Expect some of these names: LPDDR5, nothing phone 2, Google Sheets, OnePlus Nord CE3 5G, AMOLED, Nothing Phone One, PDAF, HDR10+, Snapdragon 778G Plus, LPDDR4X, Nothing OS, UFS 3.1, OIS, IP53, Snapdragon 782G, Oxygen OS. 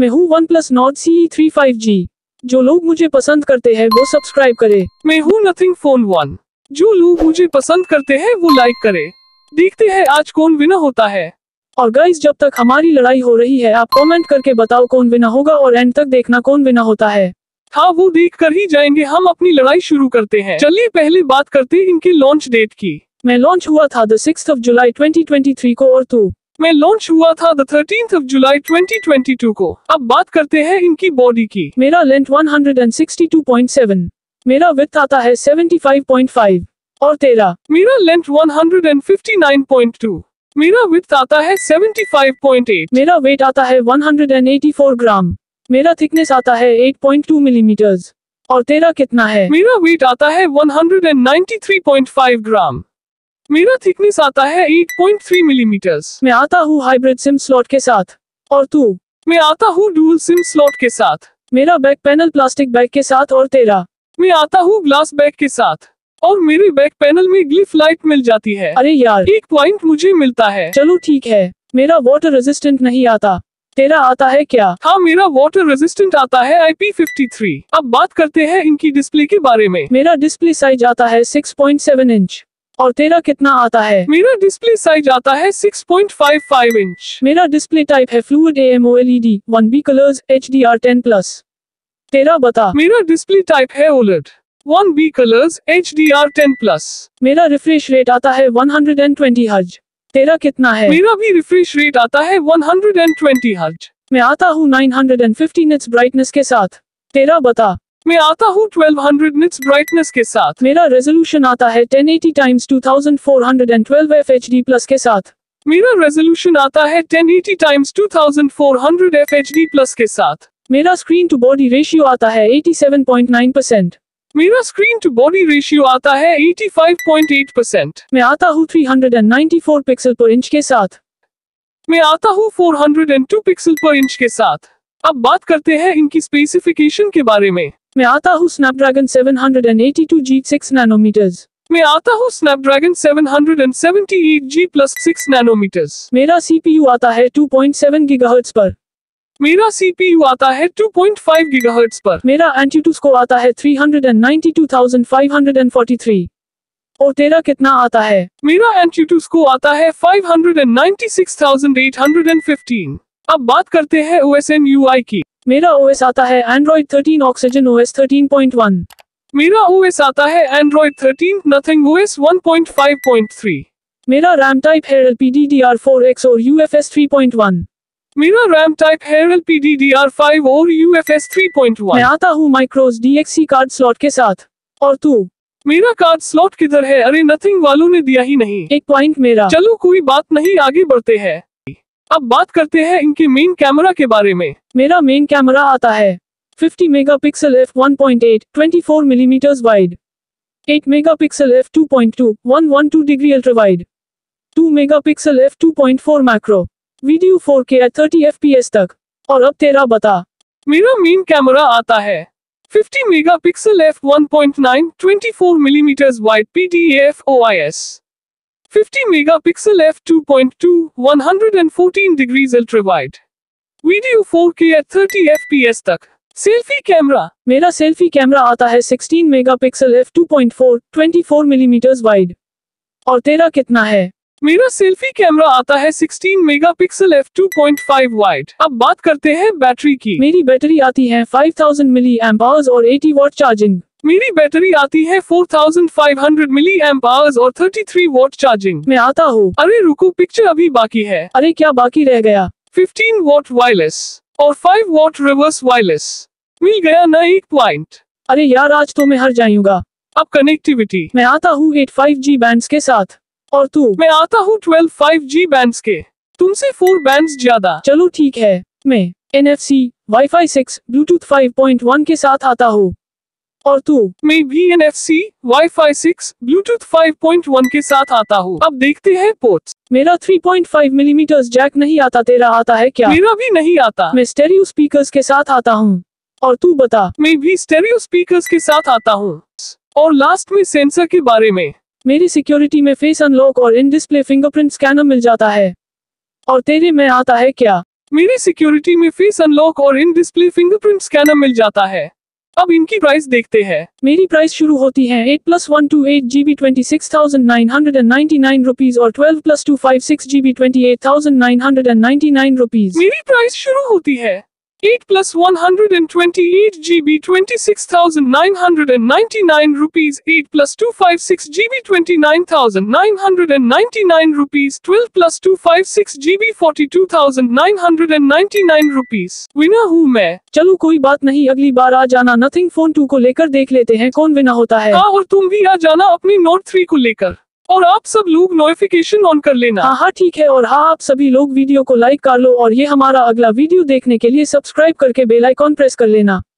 मैं हूँ OnePlus Nord CE3 5G। जो लोग मुझे पसंद करते हैं वो सब्सक्राइब करें। मैं हूँ Nothing Phone One। जो लोग मुझे पसंद करते हैं वो लाइक करें। देखते हैं आज कौन विनर होता है। और गाइस, जब तक हमारी लड़ाई हो रही है आप कमेंट करके बताओ कौन विनर होगा और एंड तक देखना कौन विनर होता है। हाँ, वो देख कर ही जाएंगे। हम अपनी लड़ाई शुरू करते हैं। चलिए पहले बात करते हैं इनकी लॉन्च डेट की। मैं लॉन्च हुआ था 6 जुलाई 2023 को और तू? मैं लॉन्च हुआ था 13 जुलाई 2022 को। अब बात करते हैं इनकी बॉडी की। मेरा लेंथ 162.7, मेरा विड्थ आता है 75.5 और तेरा? मेरा लेंथ 159.2, मेरा विड्थ आता है 75.8, मेरा वेट आता है 184 ग्राम, मेरा थिकनेस आता है 8.2 मिलीमीटर्स और तेरा कितना है? मेरा वेट आता है 193.5 ग्राम, मेरा थिकनेस आता है 8.3 मिलीमीटर्स। मैं आता हूँ हाइब्रिड सिम स्लॉट के साथ और तू? मैं आता हूँ डुअल सिम स्लॉट के साथ। मेरा बैक पैनल प्लास्टिक बैग के साथ और तेरा? मैं आता हूँ ग्लास बैग के साथ और मेरे बैक पैनल में ग्लिफ लाइट मिल जाती है। अरे यार, एक पॉइंट मुझे मिलता है। चलो ठीक है। मेरा वाटर रेजिस्टेंट नहीं आता, तेरा आता है क्या? हाँ, मेरा वाटर रेजिस्टेंट आता है IP53। अब बात करते हैं इनकी डिस्प्ले के बारे में। मेरा डिस्प्ले साइज आता है 6.7 इंच और तेरा कितना आता है? मेरा डिस्प्ले साइज आता है 6.55 इंच। मेरा डिस्प्ले टाइप है fluid AMOLED 1B colours HDR10+। तेरा बता? मेरा डिस्प्ले टाइप है OLED 1B कलर्स HDR10+। मेरा रिफ्रेश रेट आता है 120 हर्ज। तेरा कितना है? मेरा भी रिफ्रेश रेट आता है 120 हर्ज। मैं आता हूँ 950 निट्स ब्राइटनेस के साथ। तेरा बता? मैं आता हूँ 1200 निट्स ब्राइटनेस के साथ। मेरा रेजोल्यूशन आता है 1080x2412 FHD प्लस के साथ। मेरा रेजोल्यूशन आता है 1080x2400 FHD प्लस के साथ। मेरा स्क्रीन टू बॉडी रेशियो आता है 87.9%। मेरा स्क्रीन टू बॉडी रेशियो आता है 85.8%। मैं आता हूँ 394 पिक्सल पर इंच के साथ। मैं आता हूँ 402 पिक्सल पर इंच के साथ। अब बात करते हैं इनकी स्पेसिफिकेशन के बारे में। मैं आता हूँ स्नैपड्रैगन 782G 6 नैनोमीटर्स। मैं आता हूँ स्नैपड्रैगन 778G प्लस 6 नैनोमीटर्स। मेरा CPU आता है 2.7 गीगाहर्ट्ज पर। मेरा CPU आता है 2.5 गीगाहर्ट्ज पर। मेरा एंटीटू स्कोर आता है 392,543 और तेरा कितना आता है? मेरा एंटीटू स्कोर आता है 596,815। अब बात करते हैं OS/UI की। मेरा OS आता है Android 13 Oxygen OS 13.1। मेरा OS आता है Android 13 Nothing OS 1.5.3। मेरा RAM टाइप है LPDDR4X और UFS 3.1। मेरा RAM टाइप है LPDDR5 और UFS 3.1। मैं आता हूँ माइक्रोस DXC कार्ड स्लॉट के साथ और तू? मेरा कार्ड स्लॉट किधर है? अरे नथिंग वालों ने दिया ही नहीं। एक पॉइंट मेरा। चलो कोई बात नहीं, आगे बढ़ते हैं। अब बात करते हैं इनके मेन कैमरा के बारे में। मेरा मेन कैमरा आता है 50 megapixel f/1.8 24 millimetres wide, 8 megapixel f/2.2 112 degree ultra wide, 2 megapixel f/2.4 macro, video 4K 30 FPS तक। और अब तेरा बता? मेरा मेन कैमरा आता है 50 megapixel f/1.9 24 millimetres wide PDAF OIS, 50 megapixel f/2.2 114 degrees ultra wide, video 4K 30 FPS तक। Selfie camera. मेरा सेल्फी कैमरा आता है 16 मेगापिक्सल f/2.4 24 मिलीमीटर्स वाइड और तेरा कितना है? मेरा सेल्फी कैमरा आता है 16 मेगापिक्सल f/2.5 वाइड। अब बात करते हैं बैटरी की। मेरी बैटरी आती है 5000 मिली एम्प आवर्स और 80 वॉट चार्जिंग। मेरी बैटरी आती है 4500 मिली एम्प आवर्स और 33 वॉट चार्जिंग। मैं आता हूँ। अरे रुको, पिक्चर अभी बाकी है। अरे क्या बाकी रह गया? 15 वॉट वायरलेस और 5 वॉट रिवर्स वायरलेस। मिल गया ना एक पॉइंट? अरे यार, आज तो मैं हर जाऊंगा। अब कनेक्टिविटी। मैं आता हूँ 8 5G बैंड्स के साथ और तू? मैं आता हूँ 12 5G बैंड्स के, तुमसे 4 बैंड्स ज्यादा। चलो ठीक है। मैं NFC Wi-Fi 6 Bluetooth 5.1 के साथ आता हूँ और तू? मैं भी NFC Wi-Fi 6 Bluetooth 5.1 के साथ आता हूँ। अब देखते हैं पोर्ट्स। मेरा 3.5 मिलीमीटर्स जैक नहीं आता, तेरा आता है क्या? मेरा भी नहीं आता। मैं स्टेरियो स्पीकर्स के साथ आता हूँ और तू बता? मैं भी स्टेरियो स्पीकर्स के साथ आता हूँ। और लास्ट में सेंसर के बारे में। मेरी सिक्योरिटी में फेस अनलॉक और इन डिस्प्ले फिंगरप्रिंट स्कैनर मिल जाता है और तेरे में आता है क्या? मेरे सिक्योरिटी में फेस अनलॉक और इन डिस्प्ले फिंगरप्रिंट स्कैनर मिल जाता है। अब इनकी प्राइस देखते हैं। मेरी प्राइस शुरू होती है 8+128GB 26,999 रुपीज और 12+256GB 28,999 रुपीज। मेरी प्राइस शुरू होती है 8+128GB 26,999 rupees, 8+256GB 29,999 rupees, 12+256GB 42,999 rupees. Winner हूँ मैं। चलो कोई बात नहीं, अगली बार आ जाना नथिंग फोन 2 को लेकर, देख लेते हैं कौन विनर होता है। हाँ, और तुम भी आ जाना अपनी नोट 3 को लेकर, और आप सब लोग नोटिफिकेशन ऑन कर लेना। हाँ ठीक है। और हाँ, आप सभी लोग वीडियो को लाइक कर लो और ये हमारा अगला वीडियो देखने के लिए सब्सक्राइब करके बेल आइकॉन प्रेस कर लेना।